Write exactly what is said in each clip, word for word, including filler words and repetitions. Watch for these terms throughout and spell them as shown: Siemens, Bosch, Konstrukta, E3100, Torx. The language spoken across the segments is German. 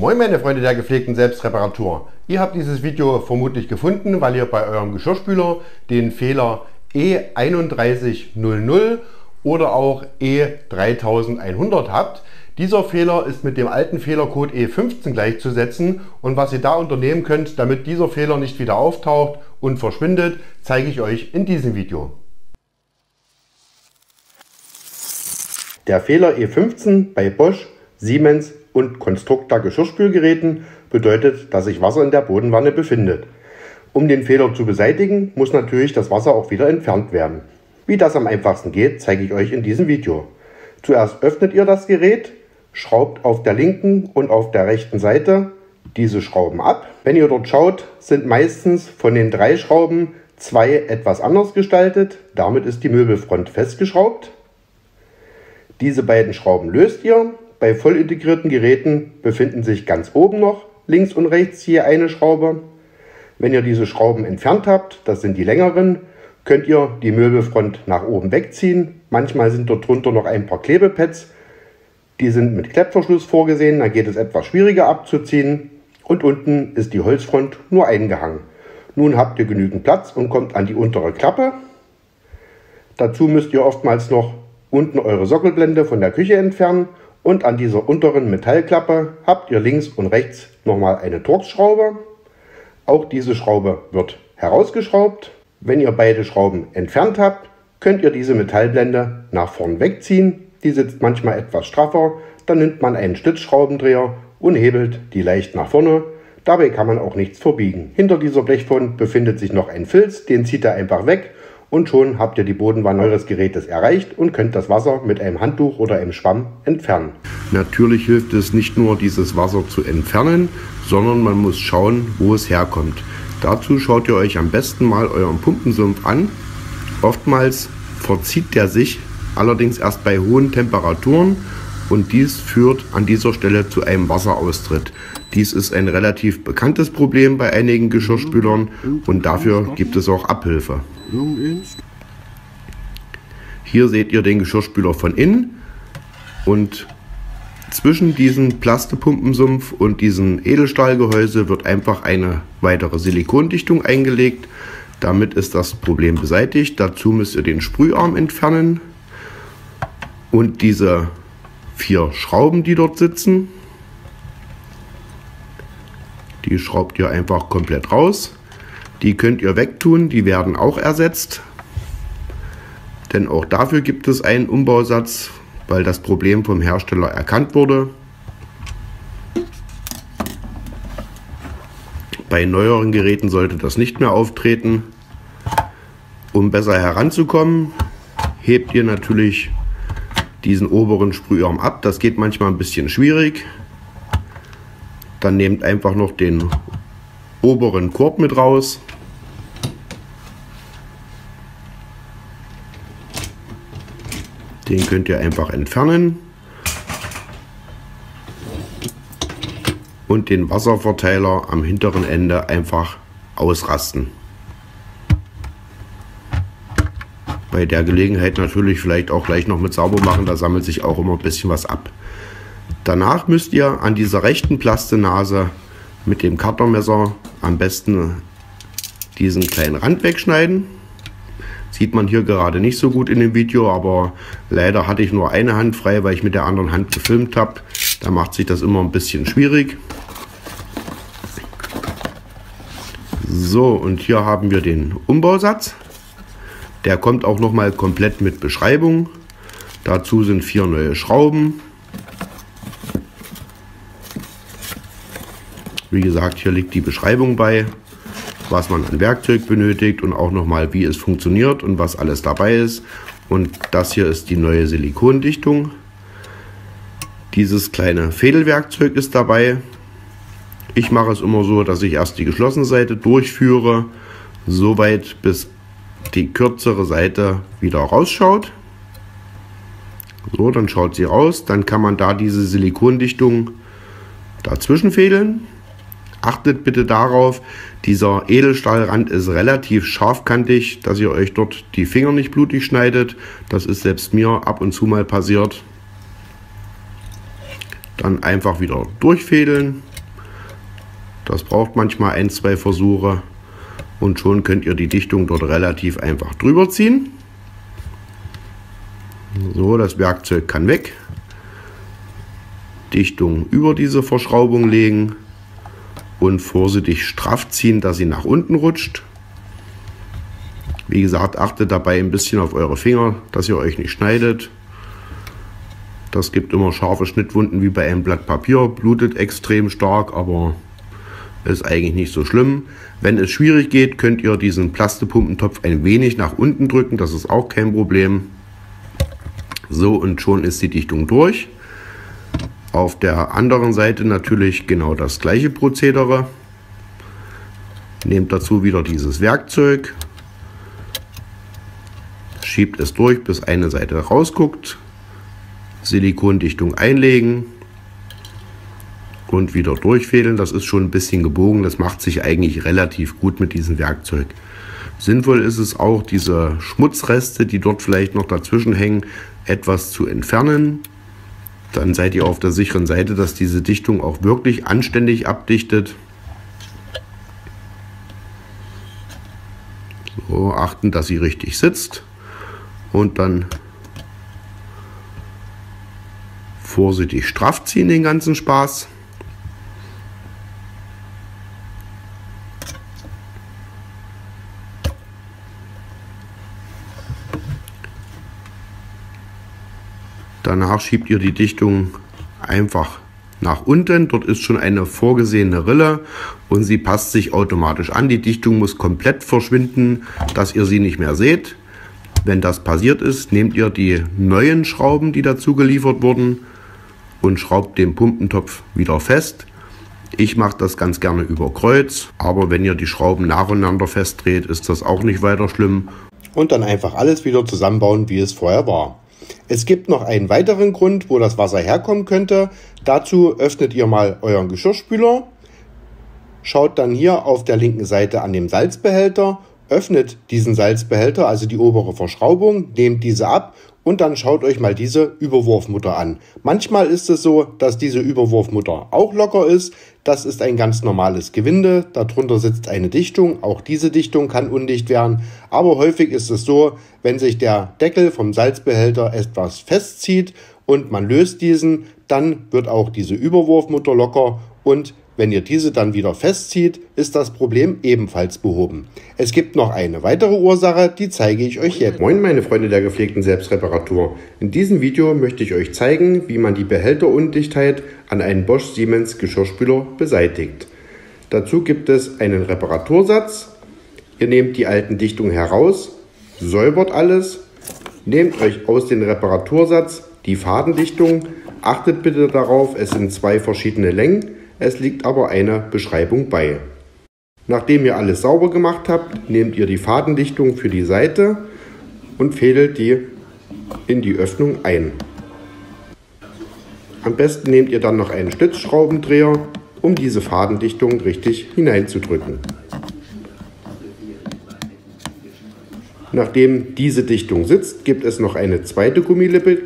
Moin meine Freunde der gepflegten Selbstreparatur. Ihr habt dieses Video vermutlich gefunden, weil ihr bei eurem Geschirrspüler den Fehler E drei eins null null oder auch E drei eins null null habt. Dieser Fehler ist mit dem alten Fehlercode E fünfzehn gleichzusetzen und was ihr da unternehmen könnt, damit dieser Fehler nicht wieder auftaucht und verschwindet, zeige ich euch in diesem Video. Der Fehler E fünfzehn bei Bosch, Siemens und Konstrukta Geschirrspülgeräten bedeutet, dass sich Wasser in der Bodenwanne befindet. Um den Fehler zu beseitigen, muss natürlich das Wasser auch wieder entfernt werden. Wie das am einfachsten geht, zeige ich euch in diesem Video. Zuerst öffnet ihr das Gerät, schraubt auf der linken und auf der rechten Seite diese Schrauben ab. Wenn ihr dort schaut, sind meistens von den drei Schrauben zwei etwas anders gestaltet. Damit ist die Möbelfront festgeschraubt. Diese beiden Schrauben löst ihr. Bei voll integrierten Geräten befinden sich ganz oben noch links und rechts je eine Schraube. Wenn ihr diese Schrauben entfernt habt, das sind die längeren, könnt ihr die Möbelfront nach oben wegziehen. Manchmal sind dort drunter noch ein paar Klebepads. Die sind mit Klettverschluss vorgesehen, da geht es etwas schwieriger abzuziehen. Und unten ist die Holzfront nur eingehangen. Nun habt ihr genügend Platz und kommt an die untere Klappe. Dazu müsst ihr oftmals noch unten eure Sockelblende von der Küche entfernen. Und an dieser unteren Metallklappe habt ihr links und rechts nochmal eine Torx-Schraube. Auch diese Schraube wird herausgeschraubt. Wenn ihr beide Schrauben entfernt habt, könnt ihr diese Metallblende nach vorn wegziehen. Die sitzt manchmal etwas straffer. Dann nimmt man einen Stützschraubendreher und hebelt die leicht nach vorne. Dabei kann man auch nichts verbiegen. Hinter dieser Blechfront befindet sich noch ein Filz, den zieht er einfach weg. Und schon habt ihr die Bodenwanne eures Gerätes erreicht und könnt das Wasser mit einem Handtuch oder einem Schwamm entfernen. Natürlich hilft es nicht nur, dieses Wasser zu entfernen, sondern man muss schauen, wo es herkommt. Dazu schaut ihr euch am besten mal euren Pumpensumpf an. Oftmals verzieht der sich, allerdings erst bei hohen Temperaturen. Und dies führt an dieser Stelle zu einem Wasseraustritt. Dies ist ein relativ bekanntes Problem bei einigen Geschirrspülern und dafür gibt es auch Abhilfe. Hier seht ihr den Geschirrspüler von innen und zwischen diesem Plastepumpensumpf und diesem Edelstahlgehäuse wird einfach eine weitere Silikondichtung eingelegt. Damit ist das Problem beseitigt. Dazu müsst ihr den Sprüharm entfernen und diese vier Schrauben, die dort sitzen. Die schraubt ihr einfach komplett raus. Die könnt ihr wegtun, die werden auch ersetzt. Denn auch dafür gibt es einen Umbausatz, weil das Problem vom Hersteller erkannt wurde. Bei neueren Geräten sollte das nicht mehr auftreten. Um besser heranzukommen, hebt ihr natürlich diesen oberen Sprüharm ab, das geht manchmal ein bisschen schwierig. Dann nehmt einfach noch den oberen Korb mit raus. Den könnt ihr einfach entfernen. Und den Wasserverteiler am hinteren Ende einfach ausrasten. Bei der Gelegenheit natürlich vielleicht auch gleich noch mit sauber machen, da sammelt sich auch immer ein bisschen was ab. Danach müsst ihr an dieser rechten Plastenase mit dem Cuttermesser am besten diesen kleinen Rand wegschneiden. Sieht man hier gerade nicht so gut in dem Video, aber leider hatte ich nur eine Hand frei, weil ich mit der anderen Hand gefilmt habe. Da macht sich das immer ein bisschen schwierig. So, und hier haben wir den Umbausatz. Der kommt auch nochmal komplett mit Beschreibung. Dazu sind vier neue Schrauben. Wie gesagt, hier liegt die Beschreibung bei, was man an Werkzeug benötigt und auch nochmal, wie es funktioniert und was alles dabei ist. Und das hier ist die neue Silikondichtung. Dieses kleine Fädelwerkzeug ist dabei. Ich mache es immer so, dass ich erst die geschlossene Seite durchführe, soweit bis die kürzere Seite wieder rausschaut. So, dann schaut sie raus. Dann kann man da diese Silikondichtung dazwischen fädeln. Achtet bitte darauf, dieser Edelstahlrand ist relativ scharfkantig, dass ihr euch dort die Finger nicht blutig schneidet. Das ist selbst mir ab und zu mal passiert. Dann einfach wieder durchfädeln. Das braucht manchmal ein, zwei Versuche und schon könnt ihr die Dichtung dort relativ einfach drüber ziehen. So, das Werkzeug kann weg. Dichtung über diese Verschraubung legen und vorsichtig straff ziehen, dass sie nach unten rutscht. Wie gesagt, achtet dabei ein bisschen auf eure Finger, dass ihr euch nicht schneidet. Das gibt immer scharfe Schnittwunden wie bei einem Blatt Papier, blutet extrem stark, aber ist eigentlich nicht so schlimm. Wenn es schwierig geht, könnt ihr diesen Plastipumpentopf ein wenig nach unten drücken, das ist auch kein Problem. So, und schon ist die Dichtung durch. Auf der anderen Seite natürlich genau das gleiche Prozedere. Nehmt dazu wieder dieses Werkzeug, schiebt es durch, bis eine Seite rausguckt, Silikondichtung einlegen und wieder durchfädeln. Das ist schon ein bisschen gebogen, das macht sich eigentlich relativ gut mit diesem Werkzeug. Sinnvoll ist es auch, diese Schmutzreste, die dort vielleicht noch dazwischen hängen, etwas zu entfernen. Dann seid ihr auf der sicheren Seite, dass diese Dichtung auch wirklich anständig abdichtet. So, achten, dass sie richtig sitzt und dann vorsichtig straff ziehen den ganzen Spaß. Danach schiebt ihr die Dichtung einfach nach unten. Dort ist schon eine vorgesehene Rille und sie passt sich automatisch an. Die Dichtung muss komplett verschwinden, dass ihr sie nicht mehr seht. Wenn das passiert ist, nehmt ihr die neuen Schrauben, die dazu geliefert wurden, und schraubt den Pumpentopf wieder fest. Ich mache das ganz gerne über Kreuz, aber wenn ihr die Schrauben nacheinander festdreht, ist das auch nicht weiter schlimm. Und dann einfach alles wieder zusammenbauen, wie es vorher war. Es gibt noch einen weiteren Grund, wo das Wasser herkommen könnte. Dazu öffnet ihr mal euren Geschirrspüler, schaut dann hier auf der linken Seite an dem Salzbehälter, öffnet diesen Salzbehälter, also die obere Verschraubung, nehmt diese ab und dann schaut euch mal diese Überwurfmutter an. Manchmal ist es so, dass diese Überwurfmutter auch locker ist. Das ist ein ganz normales Gewinde, darunter sitzt eine Dichtung, auch diese Dichtung kann undicht werden, aber häufig ist es so, wenn sich der Deckel vom Salzbehälter etwas festzieht und man löst diesen, dann wird auch diese Überwurfmutter locker und wenn ihr diese dann wieder festzieht, ist das Problem ebenfalls behoben. Es gibt noch eine weitere Ursache, die zeige ich euch jetzt. Moin meine Freunde der gepflegten Selbstreparatur. In diesem Video möchte ich euch zeigen, wie man die Behälterundichtheit an einem Bosch Siemens Geschirrspüler beseitigt. Dazu gibt es einen Reparatursatz. Ihr nehmt die alten Dichtungen heraus, säubert alles, nehmt euch aus dem Reparatursatz die Fadendichtung. Achtet bitte darauf, es sind zwei verschiedene Längen. Es liegt aber eine Beschreibung bei. Nachdem ihr alles sauber gemacht habt, nehmt ihr die Fadendichtung für die Seite und fädelt die in die Öffnung ein. Am besten nehmt ihr dann noch einen Stützschraubendreher, um diese Fadendichtung richtig hineinzudrücken. Nachdem diese Dichtung sitzt, gibt es noch eine zweite Gummilippe.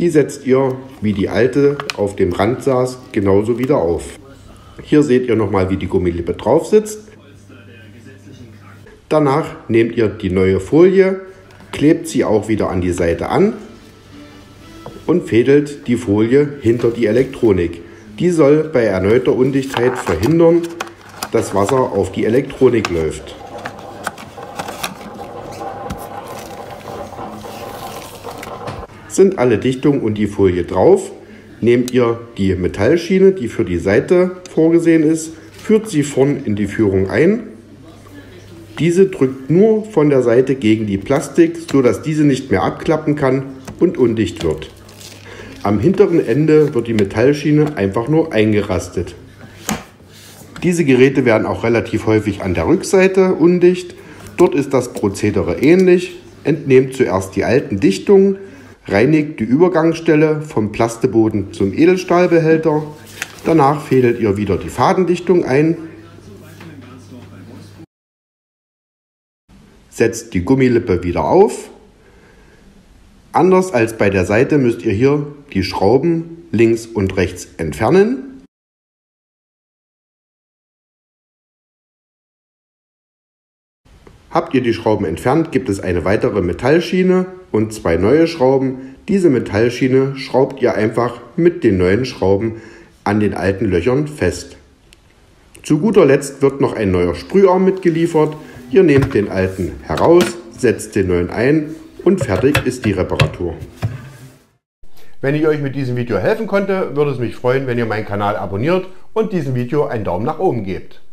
Die setzt ihr, wie die alte auf dem Rand saß, genauso wieder auf. Hier seht ihr nochmal, wie die Gummilippe drauf sitzt. Danach nehmt ihr die neue Folie, klebt sie auch wieder an die Seite an und fädelt die Folie hinter die Elektronik. Die soll bei erneuter Undichtheit verhindern, dass Wasser auf die Elektronik läuft. Sind alle Dichtungen und die Folie drauf, nehmt ihr die Metallschiene, die für die Seite vorgesehen ist, führt sie vorn in die Führung ein. Diese drückt nur von der Seite gegen die Plastik, sodass diese nicht mehr abklappen kann und undicht wird. Am hinteren Ende wird die Metallschiene einfach nur eingerastet. Diese Geräte werden auch relativ häufig an der Rückseite undicht. Dort ist das Prozedere ähnlich. Entnehmt zuerst die alten Dichtungen, reinigt die Übergangsstelle vom Plasteboden zum Edelstahlbehälter. Danach fädelt ihr wieder die Fadendichtung ein, setzt die Gummilippe wieder auf. Anders als bei der Seite müsst ihr hier die Schrauben links und rechts entfernen. Habt ihr die Schrauben entfernt, gibt es eine weitere Metallschiene und zwei neue Schrauben. Diese Metallschiene schraubt ihr einfach mit den neuen Schrauben an den alten Löchern fest. Zu guter Letzt wird noch ein neuer Sprüharm mitgeliefert. Ihr nehmt den alten heraus, setzt den neuen ein und fertig ist die Reparatur. Wenn ich euch mit diesem Video helfen konnte, würde es mich freuen, wenn ihr meinen Kanal abonniert und diesem Video einen Daumen nach oben gebt.